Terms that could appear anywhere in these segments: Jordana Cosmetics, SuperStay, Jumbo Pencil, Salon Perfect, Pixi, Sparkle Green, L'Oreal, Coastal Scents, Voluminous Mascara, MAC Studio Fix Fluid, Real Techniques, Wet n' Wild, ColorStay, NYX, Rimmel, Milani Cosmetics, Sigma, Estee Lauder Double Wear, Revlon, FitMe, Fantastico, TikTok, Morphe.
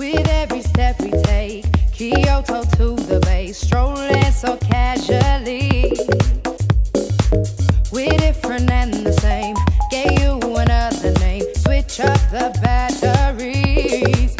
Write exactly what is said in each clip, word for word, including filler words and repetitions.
With every step we take, Kyoto to the bay, strolling so casually. We're different and the same, gave you another name, switch up the batteries.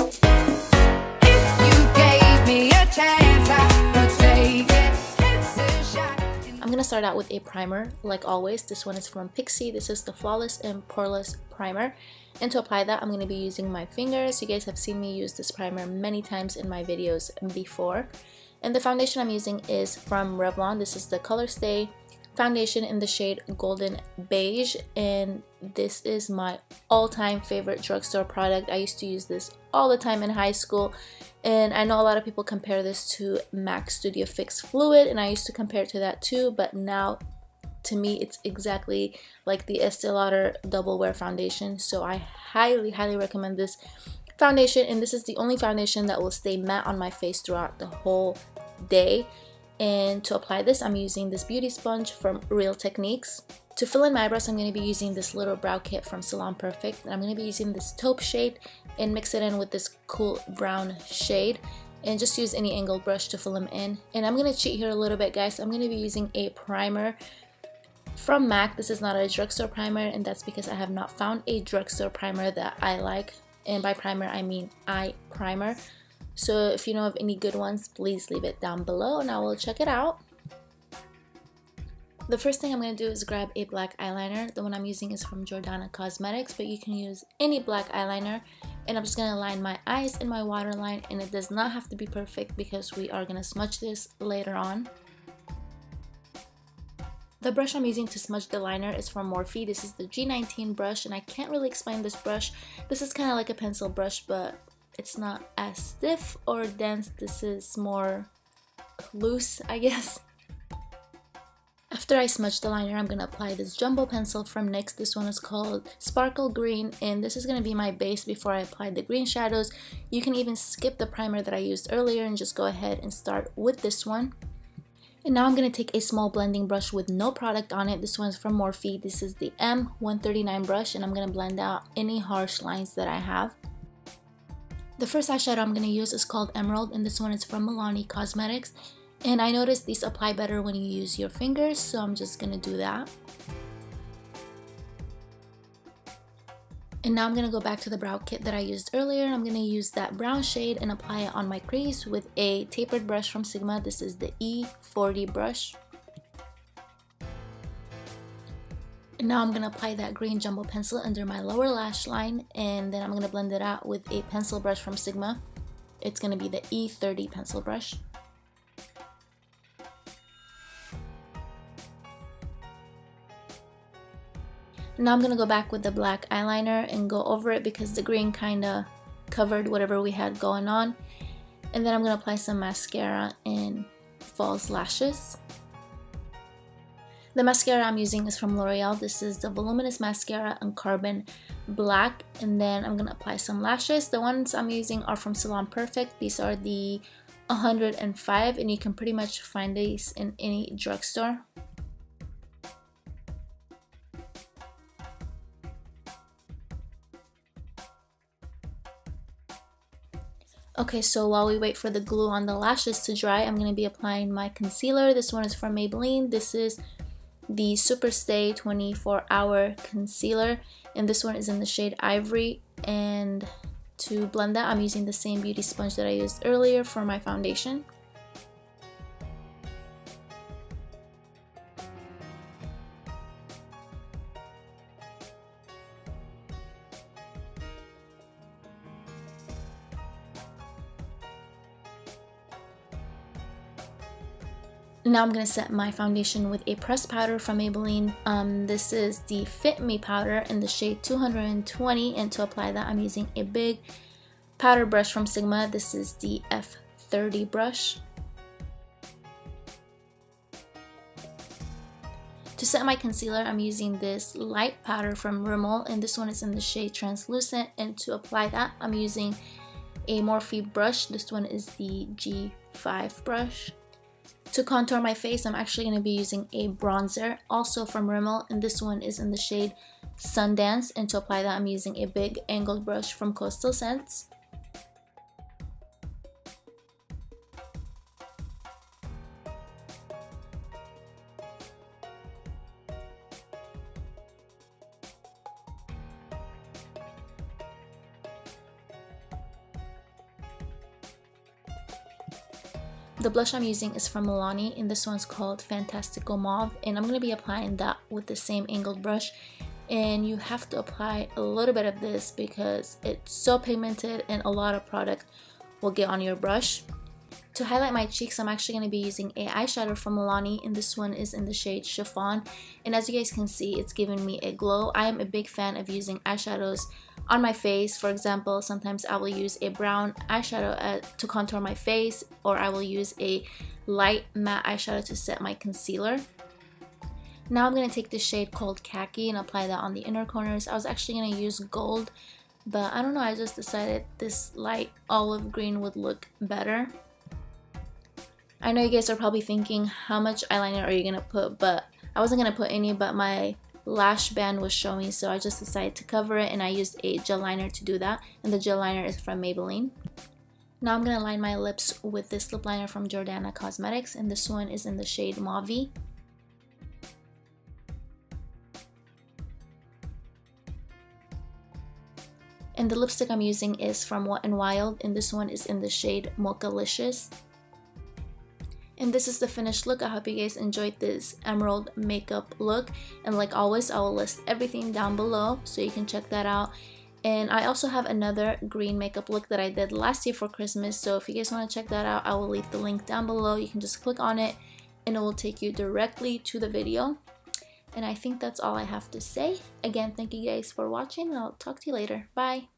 If you gave me a chance, I would take it. It's a shot. I'm gonna start out with a primer, like always. This one is from Pixi. This is the Flawless and Poreless Primer. And to apply that, I'm going to be using my fingers. You guys have seen me use this primer many times in my videos before. And the foundation I'm using is from Revlon. This is the ColorStay foundation in the shade Golden Beige. And this is my all-time favorite drugstore product. I used to use this all the time in high school. And I know a lot of people compare this to MAC Studio Fix Fluid. And I used to compare it to that too, but now to me, it's exactly like the Estee Lauder Double Wear foundation. So I highly, highly recommend this foundation. And this is the only foundation that will stay matte on my face throughout the whole day. And to apply this, I'm using this beauty sponge from Real Techniques. To fill in my eyebrows, I'm going to be using this little brow kit from Salon Perfect. And I'm going to be using this taupe shade and mix it in with this cool brown shade. And just use any angled brush to fill them in. And I'm going to cheat here a little bit, guys. I'm going to be using a primer from MAC. This is not a drugstore primer, and that's because I have not found a drugstore primer that I like. And by primer, I mean eye primer. So if you know of any good ones, please leave it down below and I will check it out. The first thing I'm going to do is grab a black eyeliner. The one I'm using is from Jordana Cosmetics, but you can use any black eyeliner. And I'm just going to line my eyes and my waterline, and it does not have to be perfect because we are going to smudge this later on. The brush I'm using to smudge the liner is from Morphe. This is the G nineteen brush, and I can't really explain this brush. This is kind of like a pencil brush, but it's not as stiff or dense. This is more loose, I guess. After I smudge the liner, I'm going to apply this Jumbo Pencil from NYX. This one is called Sparkle Green, and this is going to be my base before I apply the green shadows. You can even skip the primer that I used earlier and just go ahead and start with this one. And now I'm going to take a small blending brush with no product on it. This one's from Morphe. This is the M one thirty-nine brush, and I'm going to blend out any harsh lines that I have. The first eyeshadow I'm going to use is called Emerald, and this one is from Milani Cosmetics. And I noticed these apply better when you use your fingers, so I'm just going to do that. And now I'm going to go back to the brow kit that I used earlier. I'm going to use that brown shade and apply it on my crease with a tapered brush from Sigma. This is the E forty brush. And now I'm going to apply that green Jumbo Pencil under my lower lash line. And then I'm going to blend it out with a pencil brush from Sigma. It's going to be the E thirty pencil brush. Now I'm going to go back with the black eyeliner and go over it because the green kind of covered whatever we had going on. And then I'm going to apply some mascara and false lashes. The mascara I'm using is from L'Oreal. This is the Voluminous Mascara in Carbon Black. And then I'm going to apply some lashes. The ones I'm using are from Salon Perfect. These are the one oh five, and you can pretty much find these in any drugstore. Okay, so while we wait for the glue on the lashes to dry, I'm going to be applying my concealer. This one is from Maybelline. This is the SuperStay twenty-four hour concealer, and this one is in the shade Ivory. And to blend that, I'm using the same beauty sponge that I used earlier for my foundation. Now I'm going to set my foundation with a pressed powder from Maybelline. Um, this is the FitMe powder in the shade two twenty, and to apply that, I'm using a big powder brush from Sigma. This is the F thirty brush. To set my concealer, I'm using this light powder from Rimmel, and this one is in the shade Translucent, and to apply that, I'm using a Morphe brush. This one is the G five brush. To contour my face, I'm actually going to be using a bronzer, also from Rimmel, and this one is in the shade Sundance, and to apply that, I'm using a big angled brush from Coastal Scents. The blush I'm using is from Milani, and this one's called Fantastico Mauve, and I'm going to be applying that with the same angled brush. And you have to apply a little bit of this because it's so pigmented and a lot of product will get on your brush. To highlight my cheeks, I'm actually going to be using a eyeshadow from Milani, and this one is in the shade Chiffon, and as you guys can see, it's giving me a glow. I am a big fan of using eyeshadows on my face. For example, sometimes I will use a brown eyeshadow uh, to contour my face, or I will use a light matte eyeshadow to set my concealer. Now I'm going to take the shade called Khaki and apply that on the inner corners. I was actually going to use gold, but I don't know, I just decided this light olive green would look better. I know you guys are probably thinking, how much eyeliner are you going to put? But I wasn't going to put any, but my lash band was showing, so I just decided to cover it, and I used a gel liner to do that. And the gel liner is from Maybelline. Now I'm going to line my lips with this lip liner from Jordana Cosmetics, and this one is in the shade Mauve. And the lipstick I'm using is from Wet n' Wild, and this one is in the shade Mocha-licious. And this is the finished look. I hope you guys enjoyed this emerald makeup look. And like always, I will list everything down below so you can check that out. And I also have another green makeup look that I did last year for Christmas. So if you guys want to check that out, I will leave the link down below. You can just click on it and it will take you directly to the video. And I think that's all I have to say. Again, thank you guys for watching, and I'll talk to you later. Bye!